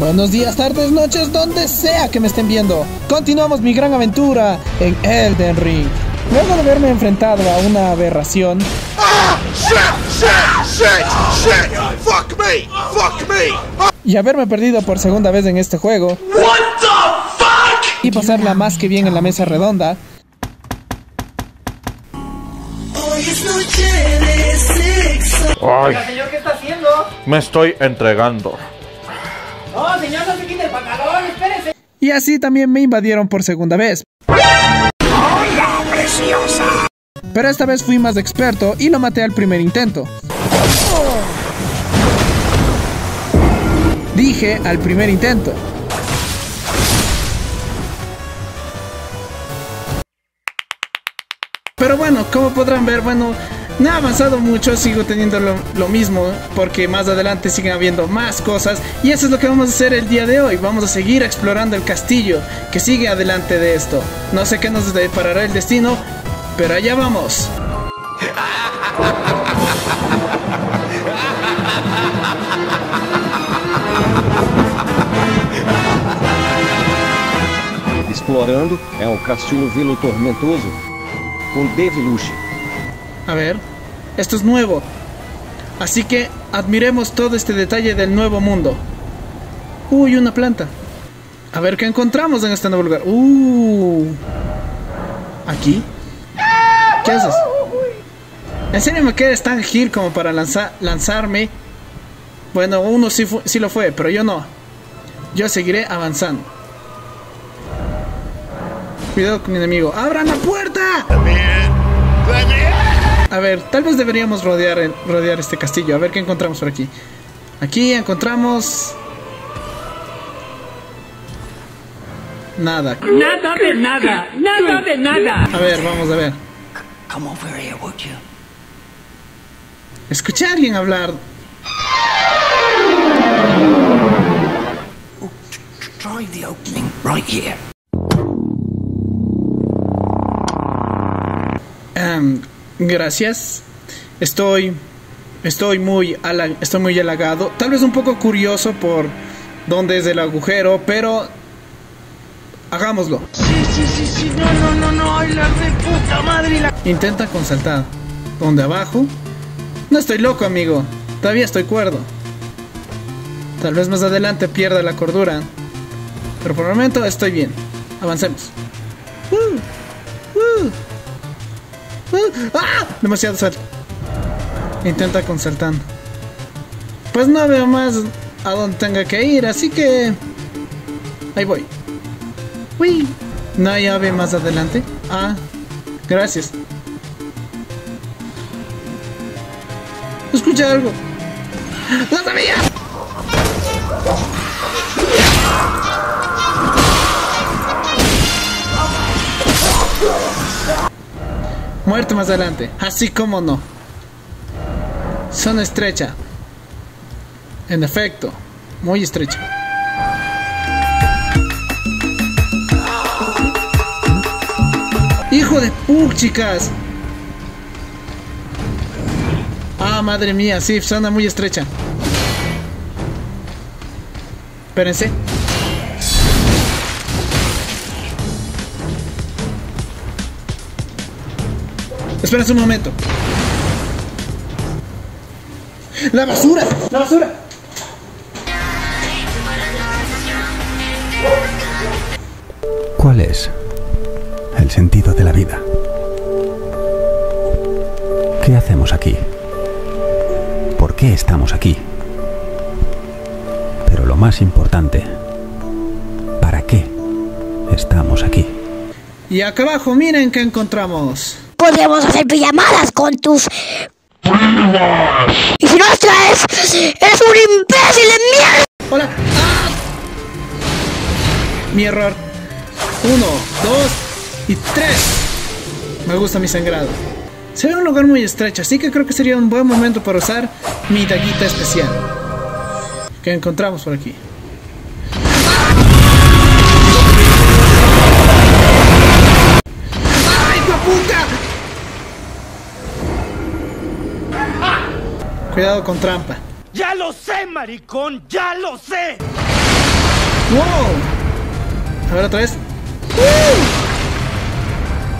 Buenos días, tardes, noches, donde sea que me estén viendo. Continuamos mi gran aventura en Elden Ring. Luego de haberme enfrentado a una aberración... y haberme perdido por segunda vez en este juego. Y pasarla más que bien en la mesa redonda. Ay, señor, ¿qué está haciendo? Me estoy entregando. No, señor, no se quite el pantalón, espérese. Y así también me invadieron por segunda vez. ¡Hola, preciosa! Pero esta vez fui más experto y lo maté al primer intento. Dije al primer intento. Pero bueno, como podrán ver, bueno, no ha avanzado mucho, sigo teniendo lo mismo, porque más adelante siguen habiendo más cosas, y eso es lo que vamos a hacer el día de hoy. Vamos a seguir explorando el castillo que sigue adelante de esto. No sé qué nos deparará el destino, pero allá vamos. Explorando es un Castillo Velo Tormentoso con Daviluxe. A ver, esto es nuevo, así que admiremos todo este detalle del nuevo mundo. Uy, una planta. A ver qué encontramos en este nuevo lugar. ¿Aquí? ¿Qué haces? ¿En serio me quedas tan gil como para lanzarme? Bueno, uno sí lo fue, pero yo no. Yo seguiré avanzando. Cuidado con mi enemigo. ¡Abran la puerta! A ver, tal vez deberíamos rodear este castillo. A ver qué encontramos por aquí. Aquí encontramos... nada. Nada de nada. Nada de nada. A ver, vamos a ver. Escuché a alguien hablar. Try the opening right here. Gracias. Estoy muy halagado. Tal vez un poco curioso por dónde es el agujero, pero hagámoslo. Sí. No. Ay, la de puta madre. Intenta con saltar. ¿Dónde abajo? No estoy loco, amigo. Todavía estoy cuerdo. Tal vez más adelante pierda la cordura, pero por el momento estoy bien. Avancemos. Demasiado salto. Intenta con saltando. Pues no veo más a dónde tenga que ir, así que ahí voy. Uy. No hay ave más adelante. Gracias. Escucha algo. ¡No sabía! Muerte más adelante, así como no. Zona estrecha. En efecto, muy estrecha. ¡Hijo de pug, chicas! Madre mía, sí, zona muy estrecha. Espérense. Espérense un momento. ¡La basura! ¡La basura! ¿Cuál es el sentido de la vida? ¿Qué hacemos aquí? ¿Por qué estamos aquí? Pero lo más importante, ¿para qué estamos aquí? Y acá abajo, miren qué encontramos. Podemos hacer pijamadas con tus... primas. Y si no las traes, ¡eres un imbécil de mierda! Hola. Mi error. 1, 2 y 3. Me gusta mi sangrado. Se ve un lugar muy estrecho, así que creo que sería un buen momento para usar mi daguita especial. ¿Qué encontramos por aquí? ¡Ay, paputa! Cuidado con trampa. ¡Ya lo sé, maricón! ¡Ya lo sé! ¡Wow! A ver, otra vez. ¡Uh!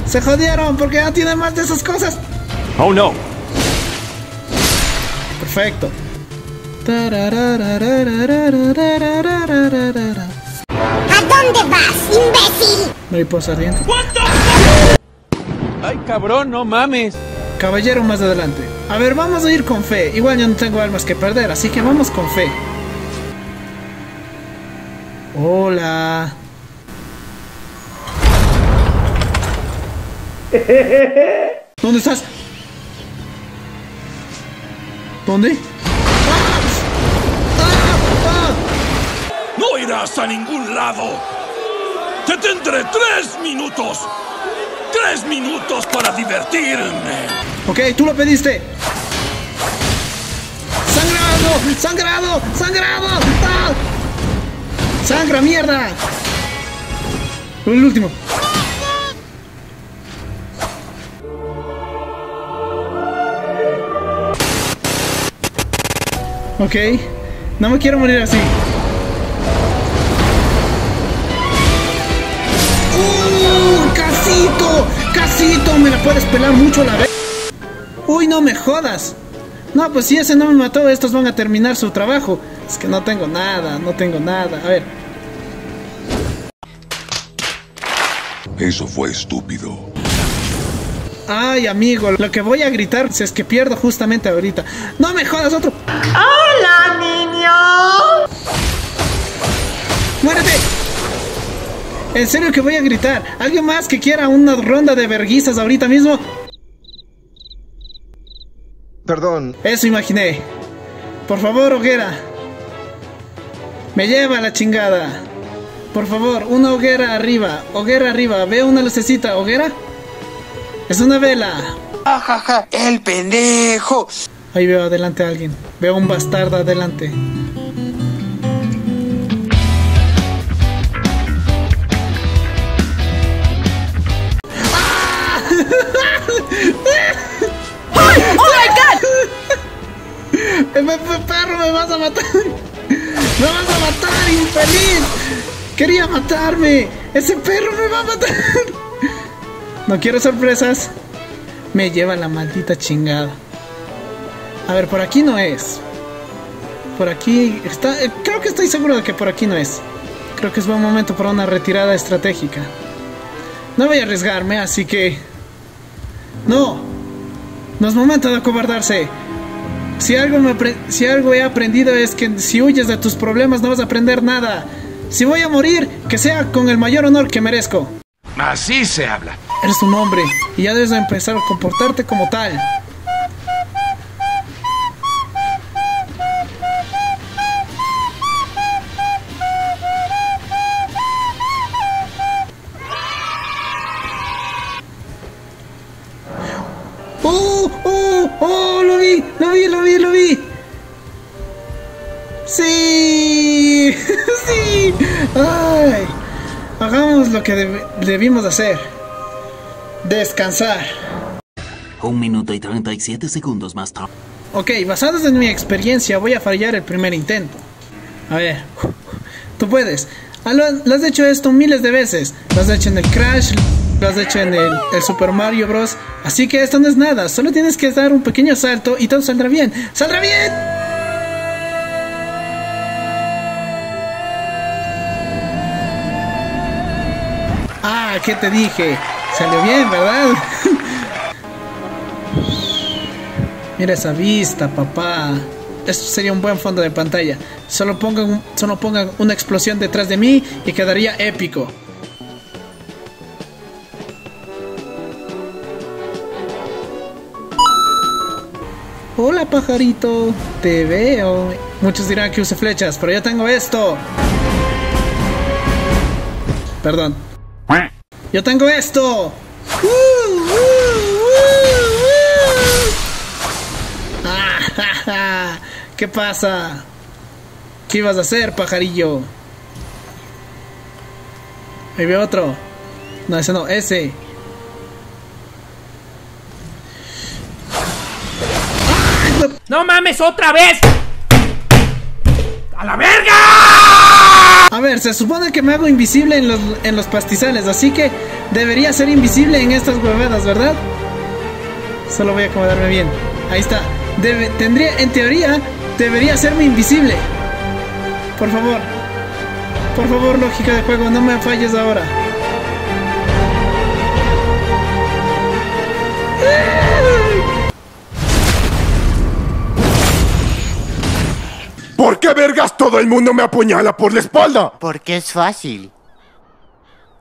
¡Se jodieron! Porque ya tienen más de esas cosas. ¡Oh, no! Perfecto. ¿A dónde vas, imbécil? Mariposa ardiente. ¡Ay, cabrón, no mames! Caballero más adelante. A ver, vamos a ir con fe. Igual yo no tengo almas que perder, así que vamos con fe. Hola. ¿Dónde estás? ¿Dónde? No irás a ningún lado. Te tendré 3 minutos. 3 minutos para divertirme. Ok, tú lo pediste. ¡Sangrado! ¡Sangrado! ¡Sangrado! ¡Ah! ¡Sangra, mierda! El último. Ok, no me quiero morir así. ¡Casito! ¡Casito! Me la puedes pelar mucho la vez. ¡Uy, no me jodas! No, pues si ese no me mató, estos van a terminar su trabajo. Es que no tengo nada, no tengo nada. A ver. Eso fue estúpido. Ay, amigo, lo que voy a gritar si es que pierdo justamente ahorita. ¡No me jodas, otro! ¡Hola, niño! ¡Muérete! En serio que voy a gritar. ¿Alguien más que quiera una ronda de verguizas ahorita mismo? Perdón. Eso imaginé. Por favor, hoguera. Me lleva la chingada. Por favor, una hoguera arriba. Hoguera arriba. Veo una lucecita. ¿Hoguera? Es una vela. ¡Ajaja! ¡El pendejo! Ahí veo adelante a alguien. Veo un bastardo adelante. Perro, me vas a matar. Me vas a matar, infeliz. Quería matarme. Ese perro me va a matar. No quiero sorpresas. Me lleva la maldita chingada. A ver, por aquí no es. Por aquí está. Creo que estoy seguro de que por aquí no es. Creo que es buen momento para una retirada estratégica. No voy a arriesgarme, así que no. No es momento de acobardarse. Si algo he aprendido es que si huyes de tus problemas no vas a aprender nada. Si voy a morir, que sea con el mayor honor que merezco. Así se habla. Eres un hombre y ya debes empezar a comportarte como tal. ¡Sí! ¡Sí! ¡Ay! Hagamos lo que debimos hacer. Descansar. 1 minuto y 37 segundos más tarde. Ok, basados en mi experiencia voy a fallar el primer intento. A ver. Tú puedes. Lo has hecho esto miles de veces. Lo has hecho en el Crash. Lo has hecho en el Super Mario Bros. Así que esto no es nada. Solo tienes que dar un pequeño salto y todo saldrá bien. ¡Saldrá bien! Ah, ¿qué te dije? Salió bien, ¿verdad? Mira esa vista, papá. Esto sería un buen fondo de pantalla. Solo pongan una explosión detrás de mí y quedaría épico. Hola, pajarito. Te veo. Muchos dirán que use flechas, pero yo tengo esto. Perdón. ¡Yo tengo esto! Ah, ja, ja. ¿Qué pasa? ¿Qué ibas a hacer, pajarillo? Ahí veo otro. No, ese no, ese. ¡Ah! ¡No mames, otra vez! ¡A la verga! A ver, se supone que me hago invisible en los pastizales, así que debería ser invisible en estas huevadas, ¿verdad? Solo voy a acomodarme bien. Ahí está. En teoría, debería hacerme invisible. Por favor. Por favor, lógica de juego, no me falles ahora. ¿Por qué vergas todo el mundo me apuñala por la espalda? Porque es fácil.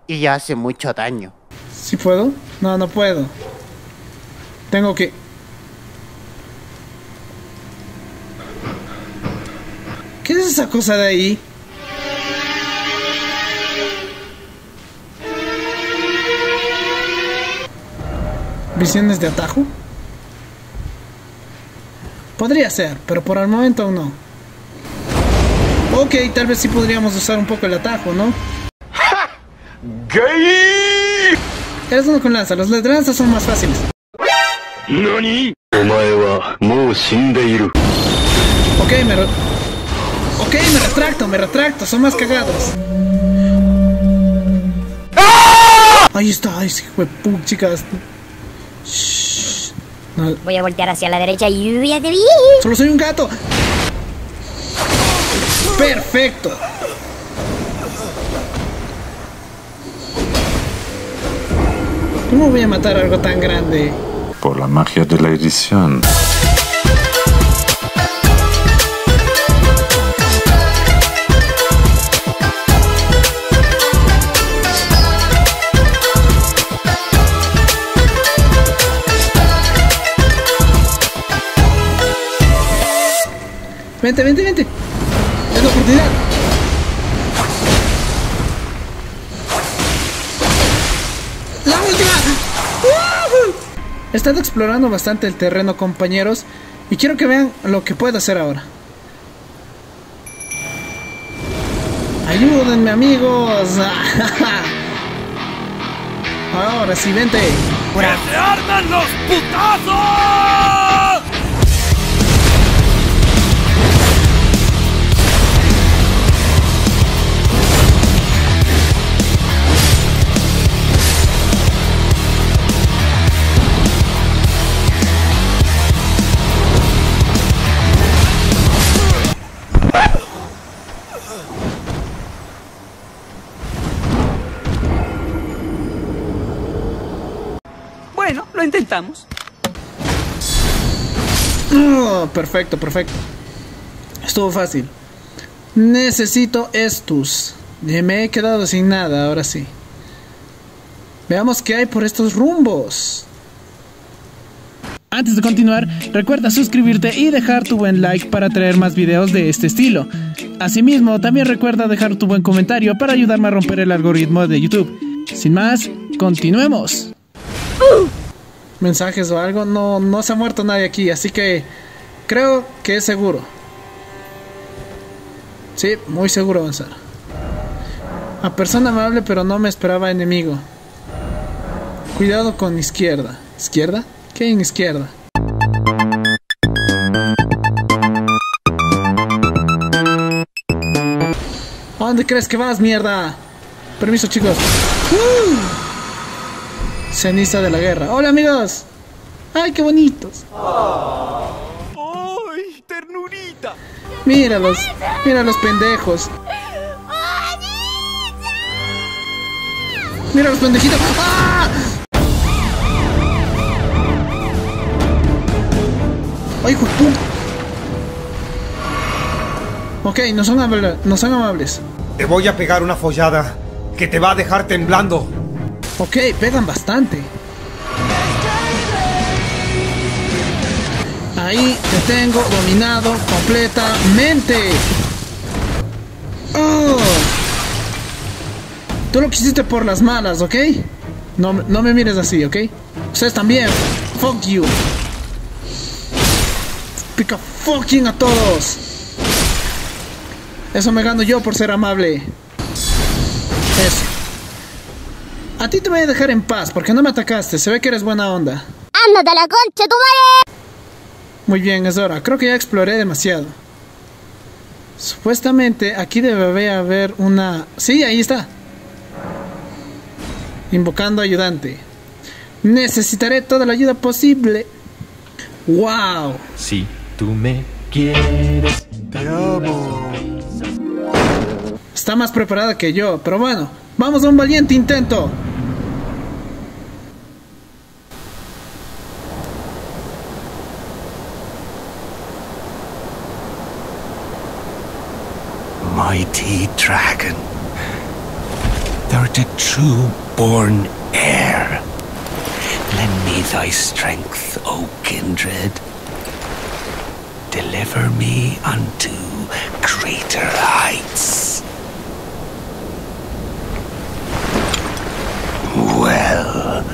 Y hace mucho daño. ¿Sí puedo? No, no puedo. Tengo que... ¿Qué es esa cosa de ahí? ¿Visiones de atajo? Podría ser, pero por el momento aún no. Ok, tal vez sí podríamos usar un poco el atajo, ¿no? ¡Ja! ¡Gay! Eres uno con lanza, los lanzas son más fáciles. ¿Nani? Ok, me retracto, son más cagados. ¡Ah! Ahí está, ay, sí, huepú, chicas. Shh. No. Voy a voltear hacia la derecha y voy a te vi. Solo soy un gato. ¡Perfecto! ¿Cómo voy a matar algo tan grande? Por la magia de la edición. Vente, vente, vente. Es la oportunidad. ¡La última! ¡Uh! He estado explorando bastante el terreno, compañeros, y quiero que vean lo que puedo hacer ahora. Ayúdenme, amigos. Ahora sí, vente. ¡Que se armen los putazos! Bueno, lo intentamos. Oh, perfecto, perfecto. Estuvo fácil. Necesito estos. Me he quedado sin nada, ahora sí. Veamos qué hay por estos rumbos. Antes de continuar, recuerda suscribirte y dejar tu buen like para traer más videos de este estilo. Asimismo, también recuerda dejar tu buen comentario para ayudarme a romper el algoritmo de YouTube. Sin más, continuemos. Mensajes o algo, no se ha muerto nadie aquí, así que creo que es seguro. Sí, muy seguro avanzar. A persona amable, pero no me esperaba enemigo. Cuidado con izquierda. ¿Izquierda? ¿Qué hay en izquierda? ¿A dónde crees que vas, mierda? Permiso, chicos. ¡Uh! Ceniza de la guerra. ¡Hola, amigos! ¡Ay, qué bonitos! ¡Ay, ternurita! ¡Míralos! ¡Mira los pendejos! ¡Mira los pendejitos! ¡Ah! ¡Ay, hijo de puta! Ok, no son amables. Te voy a pegar una follada que te va a dejar temblando. Ok, pegan bastante. Ahí te tengo dominado completamente. Oh. Tú lo quisiste por las malas, ¿ok? No me mires así, ¿ok? Ustedes también. Fuck you. Pica fucking a todos. Eso me gano yo por ser amable. Eso. A ti te voy a dejar en paz, porque no me atacaste. Se ve que eres buena onda. ¡Ándate a la concha, tu madre! Muy bien, es hora. Creo que ya exploré demasiado. Supuestamente aquí debe haber una... Sí, ahí está. Invocando ayudante. Necesitaré toda la ayuda posible. ¡Wow! Si tú me quieres, te amo. Está más preparada que yo, pero bueno. ¡Vamos a un valiente intento! Mighty dragon, thou the true born heir. Lend me thy strength, O kindred. Deliver me unto greater heights. Well.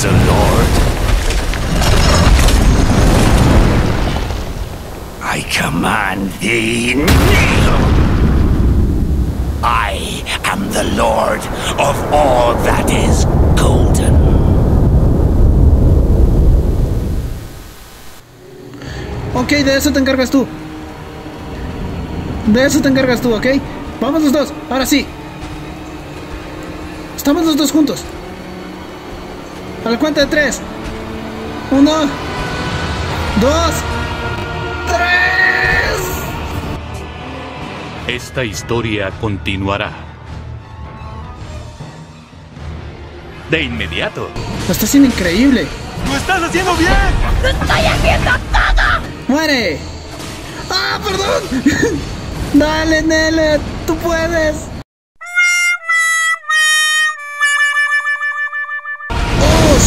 O Lord, I command thee, kneel! I am the Lord of all that is golden. Ok, de eso te encargas tú. De eso te encargas tú, ok. Vamos los dos, ahora sí. Estamos los dos juntos. A la cuenta de 3. 1, 2, 3. Esta historia continuará. De inmediato. Lo estás haciendo increíble. ¡Lo estás haciendo bien! ¡Lo estoy haciendo todo! ¡Muere! ¡Ah, perdón! ¡Dale, Nele! ¡Tú puedes!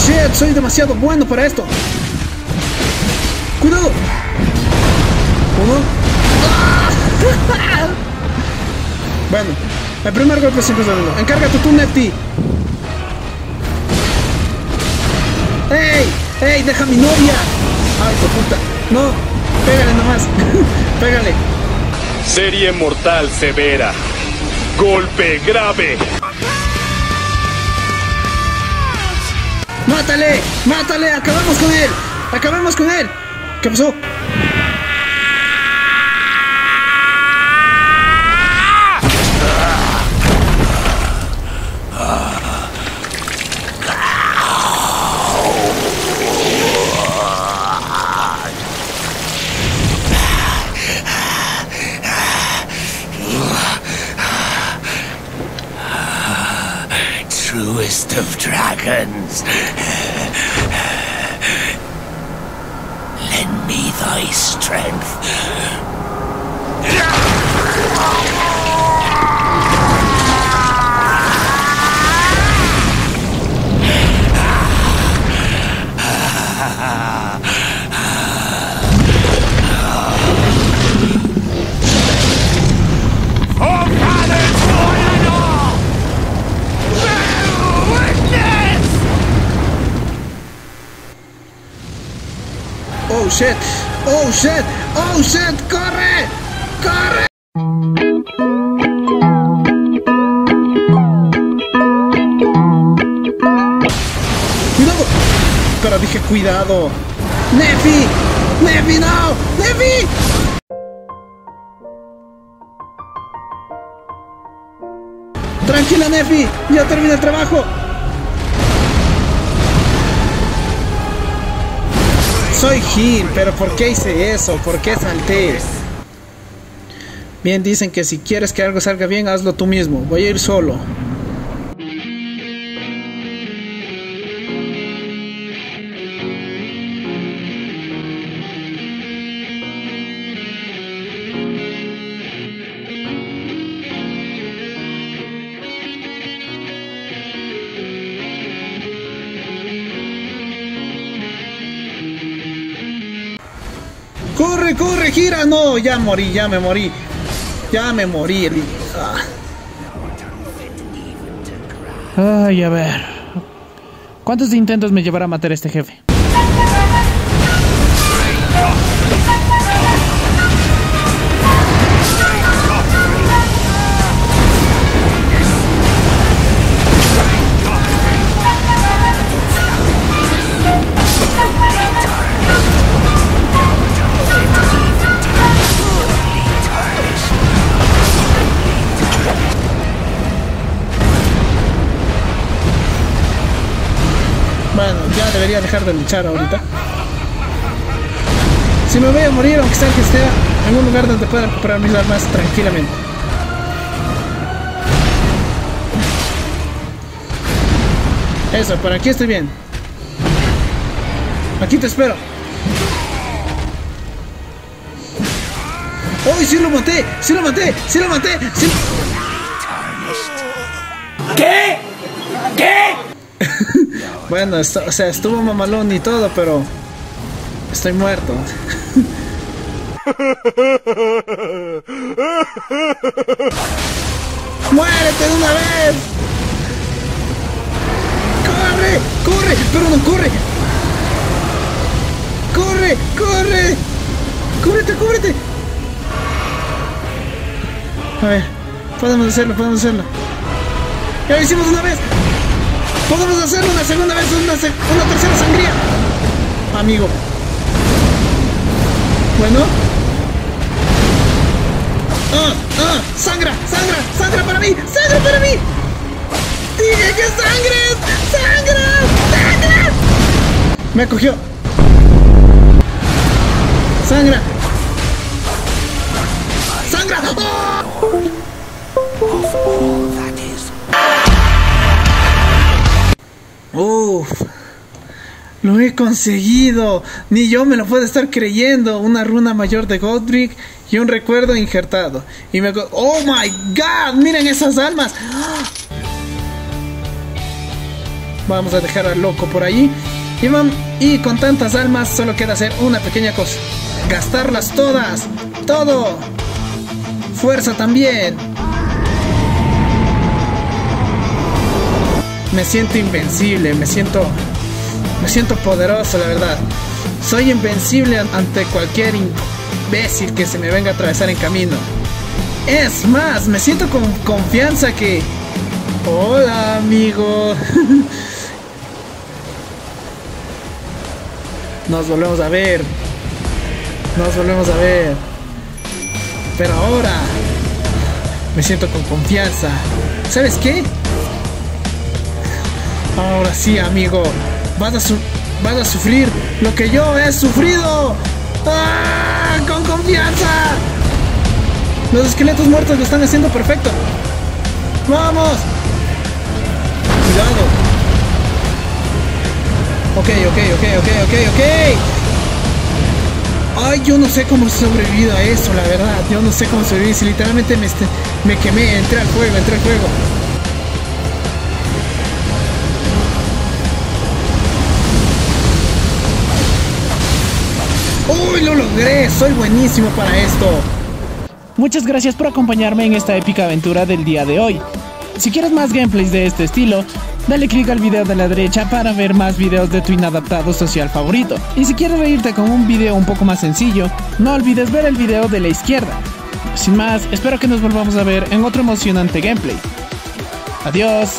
Shit, soy demasiado bueno para esto. ¡Cuidado! ¿Uno? ¡Ah! Bueno, el primer golpe siempre es el uno. Encárgate tú, Nefty. ¡Ey! ¡Ey! ¡Deja a mi novia! ¡Ay, por puta! ¡No! ¡Pégale nomás! ¡Pégale! Serie mortal severa. Golpe grave. ¡Mátale! ¡Mátale! ¡Acabamos con él! ¡Acabamos con él! ¿Qué pasó? Truest of dragons. Lend me thy strength. Oh shit, oh shit, oh shit, corre, corre. Cuidado, pero dije cuidado. Nefi, Nefi, no, Nefi. Tranquila, Nefi, ya terminé el trabajo. Soy Gil, pero ¿por qué hice eso? ¿Por qué salté? Bien, dicen que si quieres que algo salga bien, hazlo tú mismo. Voy a ir solo. ¡Corre, corre, gira! ¡No! Ya morí, ya me morí. Ya me morí. Ay, a ver. ¿Cuántos intentos me llevará a matar a este jefe? debería dejar de luchar ahorita. Si me voy a morir, aunque sea que esté en un lugar donde pueda recuperar mis armas tranquilamente. Eso, por aquí estoy bien. Aquí te espero. ¡Oh, sí lo maté! ¡Sí lo maté! ¡Sí lo maté! ¡Sí lo... ¿Qué? ¿Qué? Bueno, esto, o sea, estuvo mamalón y todo, pero... estoy muerto. ¡Muérete de una vez! ¡Corre! ¡Corre! ¡Perdón, corre! ¡Corre! ¡Corre! ¡Cúbrete, cúbrete! A ver, podemos hacerlo, podemos hacerlo. ¡Ya lo hicimos una vez! ¡Podemos hacerlo una segunda vez, una tercera sangría! Amigo. Bueno. ¡Ah! ¡Ah! ¡Sangra! ¡Sangra! ¡Sangra para mí! ¡Sangra para mí! ¡Dije que sangres! ¡Sangra! ¡Sangra! Me cogió. ¡Sangra! ¡Sangra! ¡Oh! ¡Uf! Lo he conseguido. Ni yo me lo puedo estar creyendo. Una runa mayor de Godric y un recuerdo injertado. Y me... ¡Oh my God! ¡Miren esas almas! Vamos a dejar al loco por ahí. Y con tantas almas solo queda hacer una pequeña cosa. Gastarlas todas. Todo. Fuerza también. Me siento invencible. Me siento poderoso, la verdad. Soy invencible ante cualquier imbécil que se me venga a atravesar en camino. Es más, me siento con confianza que... Hola, amigo. Nos volvemos a ver. Nos volvemos a ver. Pero ahora... me siento con confianza. ¿Sabes qué? Ahora sí, amigo. Vas a sufrir lo que yo he sufrido. ¡Ah! ¡Con confianza! Los esqueletos muertos lo están haciendo perfecto. ¡Vamos! Cuidado. Ok. Ay, yo no sé cómo he sobrevivido a eso, la verdad. Yo no sé cómo sobreviví. Si literalmente me quemé, entré al fuego. ¡Uy, lo logré! ¡Soy buenísimo para esto! Muchas gracias por acompañarme en esta épica aventura del día de hoy. Si quieres más gameplays de este estilo, dale click al video de la derecha para ver más videos de tu inadaptado social favorito. Y si quieres reírte con un video un poco más sencillo, no olvides ver el video de la izquierda. Sin más, espero que nos volvamos a ver en otro emocionante gameplay. ¡Adiós!